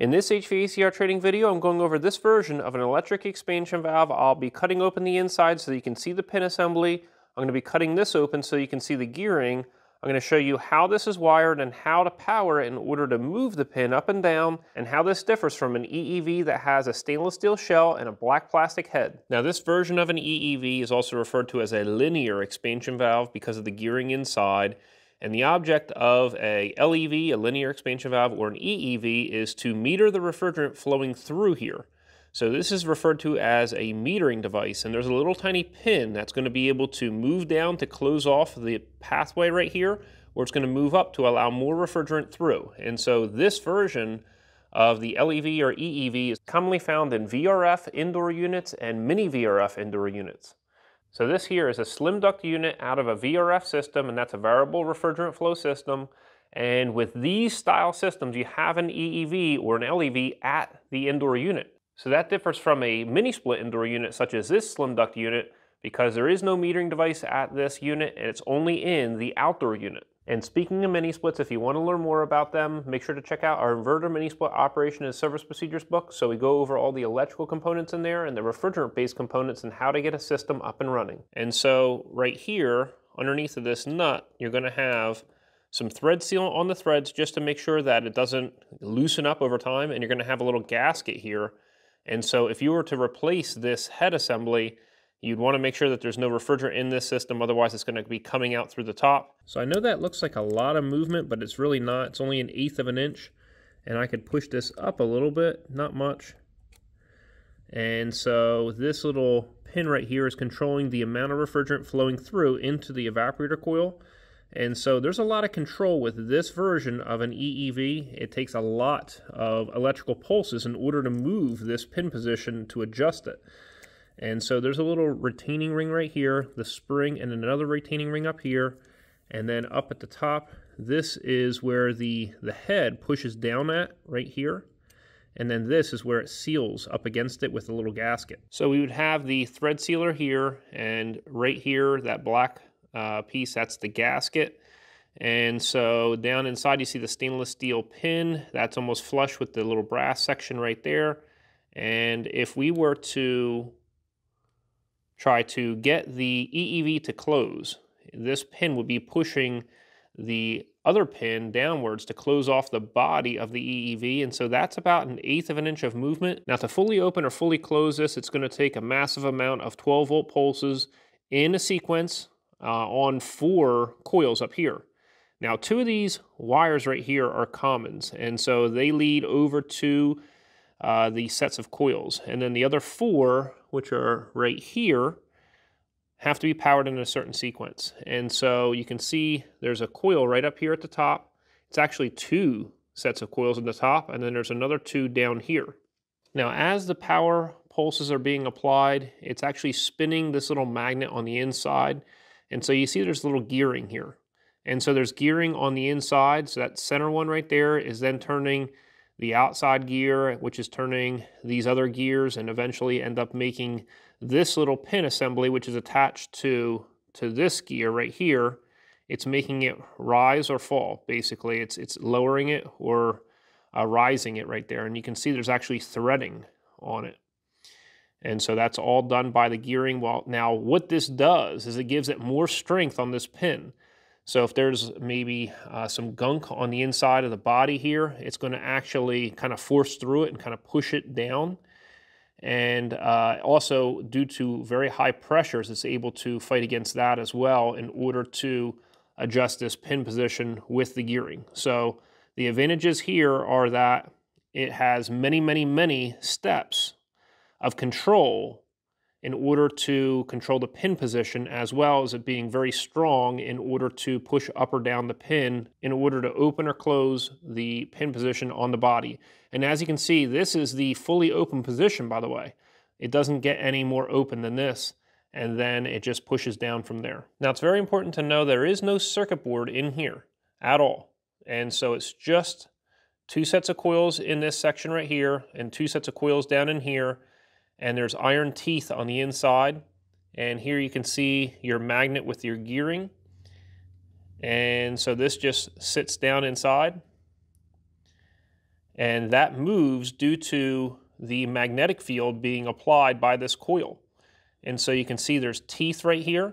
In this HVACR training video, I'm going over this version of an electric expansion valve. I'll be cutting open the inside so that you can see the pin assembly. I'm going to be cutting this open so you can see the gearing. I'm going to show you how this is wired and how to power it in order to move the pin up and down, and how this differs from an EEV that has a stainless steel shell and a black plastic head. Now, this version of an EEV is also referred to as a linear expansion valve because of the gearing inside. And the object of a LEV, a linear expansion valve, or an EEV is to meter the refrigerant flowing through here. So this is referred to as a metering device, and there's a little tiny pin that's going to be able to move down to close off the pathway right here, or it's going to move up to allow more refrigerant through. And so this version of the LEV or EEV is commonly found in VRF indoor units and Mini-VRF indoor units. So this here is a slim duct unit out of a VRF system, and that's a variable refrigerant flow system. And with these style systems, you have an EEV or an LEV at the indoor unit. So that differs from a mini split indoor unit such as this slim duct unit, because there is no metering device at this unit and it's only in the outdoor unit. And speaking of mini splits, if you want to learn more about them, make sure to check out our inverter mini split operation and service procedures book. So we go over all the electrical components in there and the refrigerant based components and how to get a system up and running. And so right here underneath of this nut, you're going to have some thread sealant on the threads just to make sure that it doesn't loosen up over time. And you're going to have a little gasket here. And so if you were to replace this head assembly, you'd want to make sure that there's no refrigerant in this system, otherwise it's going to be coming out through the top. So I know that looks like a lot of movement, but it's really not. It's only an 1/8 of an inch, and I could push this up a little bit, not much. And so this little pin right here is controlling the amount of refrigerant flowing through into the evaporator coil. And so there's a lot of control with this version of an EEV. It takes a lot of electrical pulses in order to move this pin position to adjust it. And so there's a little retaining ring right here, the spring, and another retaining ring up here. And then up at the top, this is where the head pushes down at right here. And then this is where it seals up against it with a little gasket. So we would have the thread sealer here, and right here, that black piece, that's the gasket. And so down inside you see the stainless steel pin that's almost flush with the little brass section right there. And if we were to try to get the EEV to close, this pin would be pushing the other pin downwards to close off the body of the EEV. And so that's about 1/8 of an inch of movement. Now, to fully open or fully close this, it's going to take a massive amount of 12 volt pulses in a sequence on 4 coils up here. Now, 2 of these wires right here are commons, and so they lead over to the sets of coils. And then the other 4, which are right here, have to be powered in a certain sequence. And so you can see there's a coil right up here at the top. It's actually 2 sets of coils at the top, and then there's another 2 down here. Now, as the power pulses are being applied, it's actually spinning this little magnet on the inside. And so you see there's a little gearing here. And so there's gearing on the inside. So that center one right there is then turning the outside gear, which is turning these other gears, and eventually end up making this little pin assembly, which is attached to this gear right here. It's making it rise or fall, basically. It's lowering it or rising it right there. And you can see there's actually threading on it. And so that's all done by the gearing. Well, now what this does is it gives it more strength on this pin. So if there's maybe some gunk on the inside of the body here, it's going to actually kind of force through it and kind of push it down. And also, due to very high pressures, it's able to fight against that as well in order to adjust this pin position with the gearing. So the advantages here are that it has many steps of control in order to control the pin position, as well as it being very strong in order to push up or down the pin in order to open or close the pin position on the body. And as you can see, this is the fully open position, by the way. It doesn't get any more open than this, and then it just pushes down from there. Now, it's very important to know there is no circuit board in here at all. And so it's just 2 sets of coils in this section right here and 2 sets of coils down in here. And there's iron teeth on the inside. And here you can see your magnet with your gearing. And so this just sits down inside. and that moves due to the magnetic field being applied by this coil. And so you can see there's teeth right here.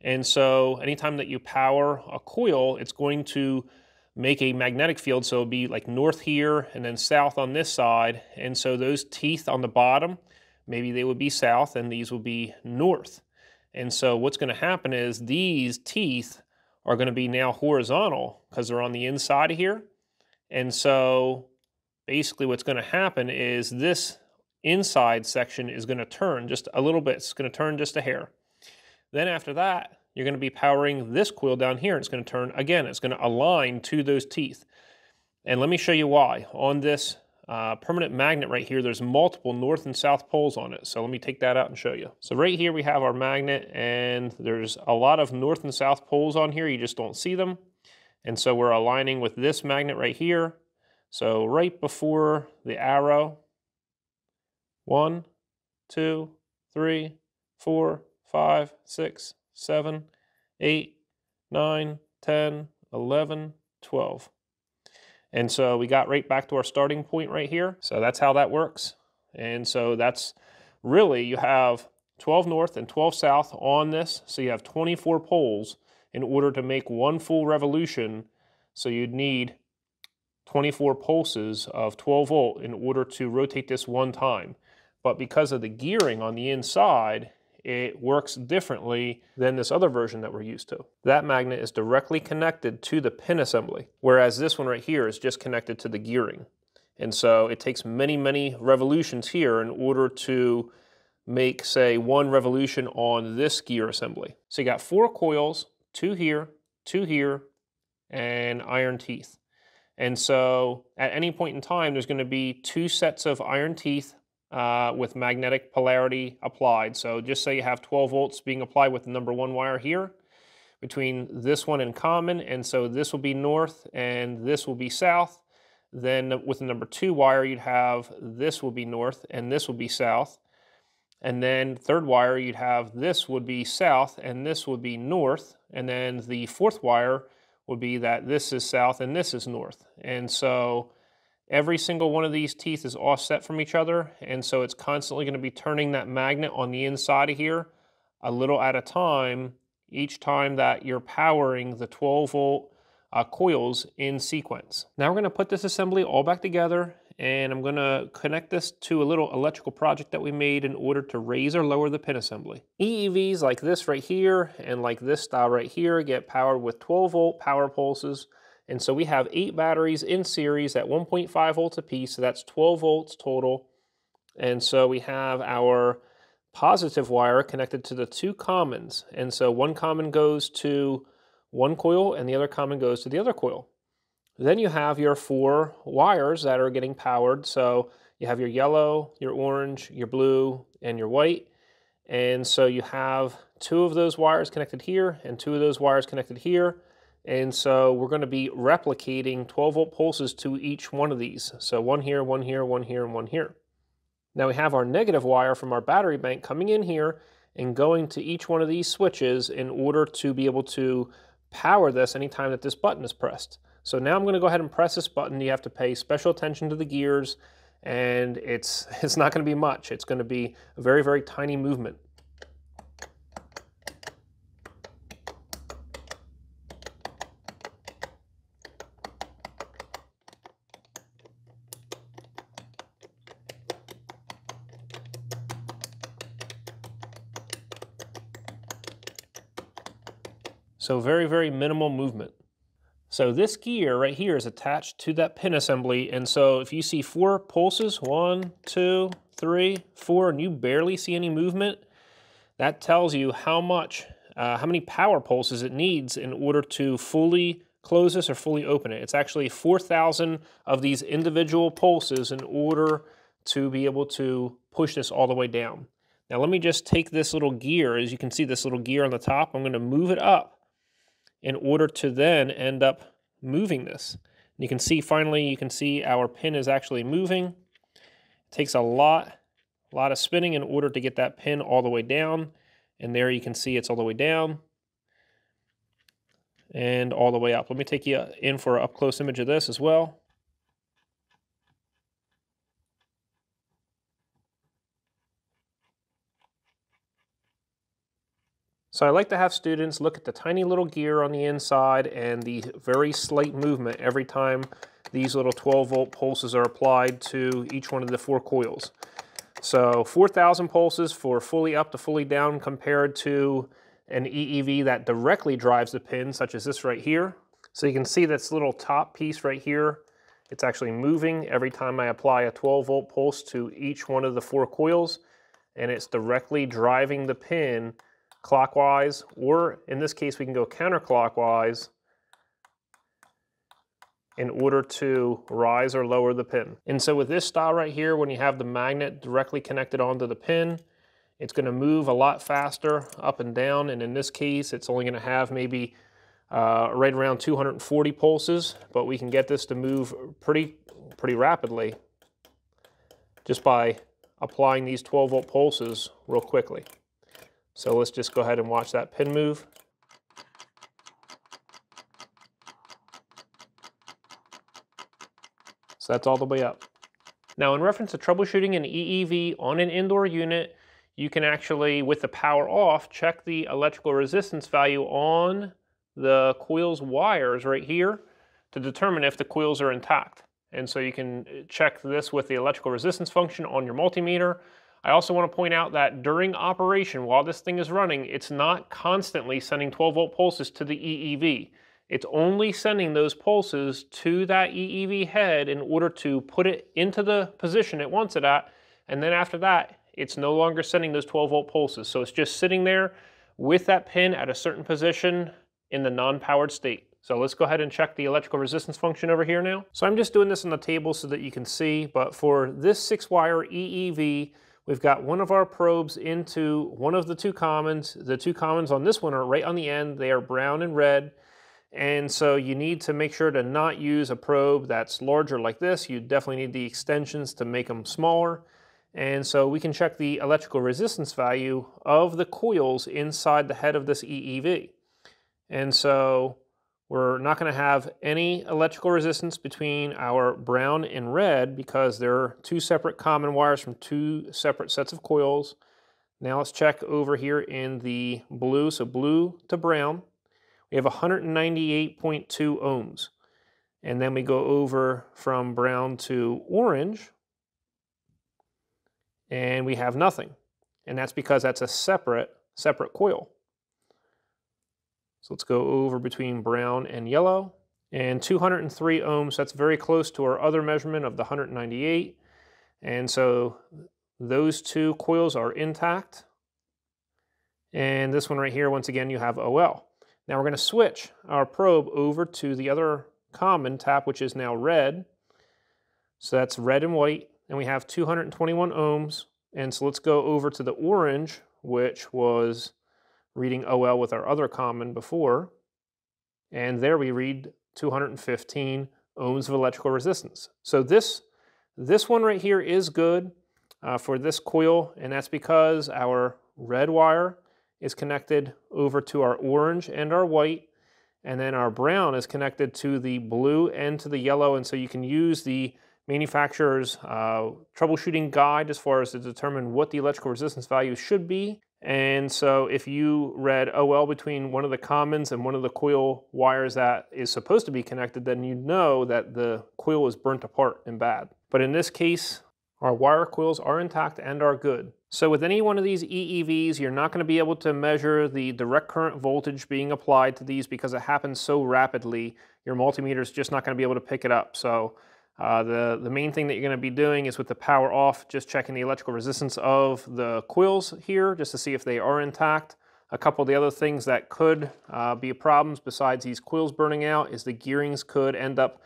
And so anytime that you power a coil, it's going to make a magnetic field. So it'll be like north here and then south on this side. And so those teeth on the bottom, maybe they would be south and these will be north. And so what's going to happen is these teeth are going to be now horizontal because they're on the inside of here. And so basically what's going to happen is this inside section is going to turn just a little bit. It's going to turn just a hair. Then after that, you're going to be powering this coil down here. It's going to turn again. It's going to align to those teeth. And let me show you why. On this permanent magnet right here, there's multiple north and south poles on it. So let me take that out and show you. So right here we have our magnet, and there's a lot of north and south poles on here. You just don't see them. And so we're aligning with this magnet right here. So right before the arrow, 1, 2, 3, 4, 5, 6, 7, 8, 9, 10, 11, 12. And so we got right back to our starting point right here. So that's how that works. And so that's really, you have 12 north and 12 south on this. So you have 24 poles in order to make one full revolution. So you'd need 24 pulses of 12 volt in order to rotate this one time. But because of the gearing on the inside, it works differently than this other version that we're used to. That magnet is directly connected to the pin assembly, whereas this one right here is just connected to the gearing. And so it takes many, many revolutions here in order to make, say, one revolution on this gear assembly. So you got 4 coils, 2 here, and iron teeth. And so at any point in time, there's going to be 2 sets of iron teeth with magnetic polarity applied. So just say you have 12 volts being applied with the number 1 wire here between this one and common, and so this will be north and this will be south. Then with the number 2 wire, you'd have this will be north and this will be south. And then 3rd wire, you'd have this would be south and this would be north. And then the 4th wire would be that this is south and this is north. And so every single one of these teeth is offset from each other, and so it's constantly going to be turning that magnet on the inside of here a little at a time each time that you're powering the 12 volt coils in sequence. Now we're going to put this assembly all back together, and I'm going to connect this to a little electrical project that we made in order to raise or lower the pin assembly. EEVs like this right here and like this style right here get powered with 12 volt power pulses. And so we have 8 batteries in series at 1.5 volts apiece, so that's 12 volts total. And so we have our positive wire connected to the 2 commons. And so 1 common goes to 1 coil and the other common goes to the other coil. Then you have your 4 wires that are getting powered. So you have your yellow, your orange, your blue, and your white. And so you have 2 of those wires connected here and 2 of those wires connected here. And so we're going to be replicating 12 volt pulses to each one of these. So 1 here, 1 here, 1 here, and 1 here. Now we have our negative wire from our battery bank coming in here and going to each one of these switches in order to be able to power this anytime that this button is pressed. So now I'm going to go ahead and press this button. You have to pay special attention to the gears, and it's not going to be much. It's going to be a very, very tiny movement. So very, very minimal movement. So this gear right here is attached to that pin assembly. And so if you see 4 pulses, 1, 2, 3, 4, and you barely see any movement, that tells you how many power pulses it needs in order to fully close this or fully open it. It's actually 4,000 of these individual pulses in order to be able to push this all the way down. Now let me just take this little gear. As you can see, this little gear on the top, I'm going to move it up in order to then end up moving this. And you can see, finally, you can see our pin is actually moving. It takes a lot of spinning in order to get that pin all the way down. And there you can see it's all the way down and all the way up. Let me take you in for an up-close image of this as well. So I like to have students look at the tiny little gear on the inside and the very slight movement every time these little 12-volt pulses are applied to each one of the four coils. So 4,000 pulses for fully up to fully down compared to an EEV that directly drives the pin, such as this right here. So you can see this little top piece right here. It's actually moving every time I apply a 12-volt pulse to each one of the four coils, and it's directly driving the pin clockwise, or in this case, we can go counterclockwise in order to rise or lower the pin. And so with this style right here, when you have the magnet directly connected onto the pin, it's gonna move a lot faster up and down. And in this case, it's only gonna have maybe right around 240 pulses, but we can get this to move pretty rapidly just by applying these 12-volt pulses real quickly. So let's just go ahead and watch that pin move. So that's all the way up. Now, in reference to troubleshooting an EEV on an indoor unit, you can actually, with the power off, check the electrical resistance value on the coil's wires right here to determine if the coils are intact. And so you can check this with the electrical resistance function on your multimeter. I also want to point out that during operation, while this thing is running, it's not constantly sending 12-volt pulses to the EEV. It's only sending those pulses to that EEV head in order to put it into the position it wants it at, and then after that, it's no longer sending those 12-volt pulses. So it's just sitting there with that pin at a certain position in the non-powered state. So let's go ahead and check the electrical resistance function over here now. So I'm just doing this on the table so that you can see, but for this 6-wire EEV, we've got one of our probes into one of the two commons. The two commons on this one are right on the end. They are brown and red. And so you need to make sure to not use a probe that's larger like this. You definitely need the extensions to make them smaller. And so we can check the electrical resistance value of the coils inside the head of this EEV. And so we're not going to have any electrical resistance between our brown and red because they're two separate common wires from two separate sets of coils. Now let's check over here in the blue. So blue to brown, we have 198.2 ohms. And then we go over from brown to orange and we have nothing. And that's because that's a separate coil. So let's go over between brown and yellow, and 203 ohms, that's very close to our other measurement of the 198. And so those two coils are intact. And this one right here, once again, you have OL. Now we're gonna switch our probe over to the other common tap, which is now red. So that's red and white, and we have 221 ohms. And so let's go over to the orange, which was reading OL with our other common before, and there we read 215 ohms of electrical resistance. So this one right here is good for this coil, and that's because our red wire is connected over to our orange and our white, and then our brown is connected to the blue and to the yellow, and so you can use the manufacturer's troubleshooting guide as far as to determine what the electrical resistance value should be. And so if you read OL between one of the commons and one of the coil wires that is supposed to be connected, then you know that the coil is burnt apart and bad. But in this case, our wire coils are intact and are good. So with any one of these EEVs, you're not going to be able to measure the direct current voltage being applied to these because it happens so rapidly. Your multimeter is just not going to be able to pick it up. So the main thing that you're going to be doing is with the power off, just checking the electrical resistance of the coils here just to see if they are intact. A couple of the other things that could be problems besides these coils burning out is the gearings could end up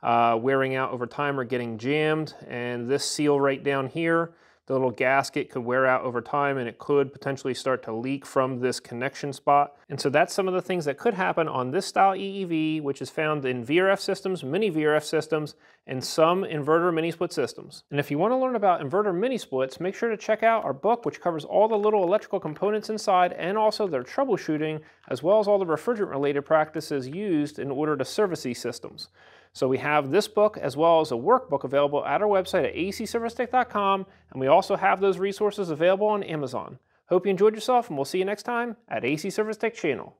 wearing out over time or getting jammed, and this seal right down here, the little gasket, could wear out over time and it could potentially start to leak from this connection spot. And so that's some of the things that could happen on this style EEV, which is found in VRF systems, Mini-VRF systems, and some inverter mini-split systems. And if you want to learn about inverter mini-splits, make sure to check out our book, which covers all the little electrical components inside and also their troubleshooting, as well as all the refrigerant-related practices used in order to service these systems. So we have this book as well as a workbook available at our website at acservicetech.com, and we also have those resources available on Amazon. Hope you enjoyed yourself, and we'll see you next time at AC Service Tech channel.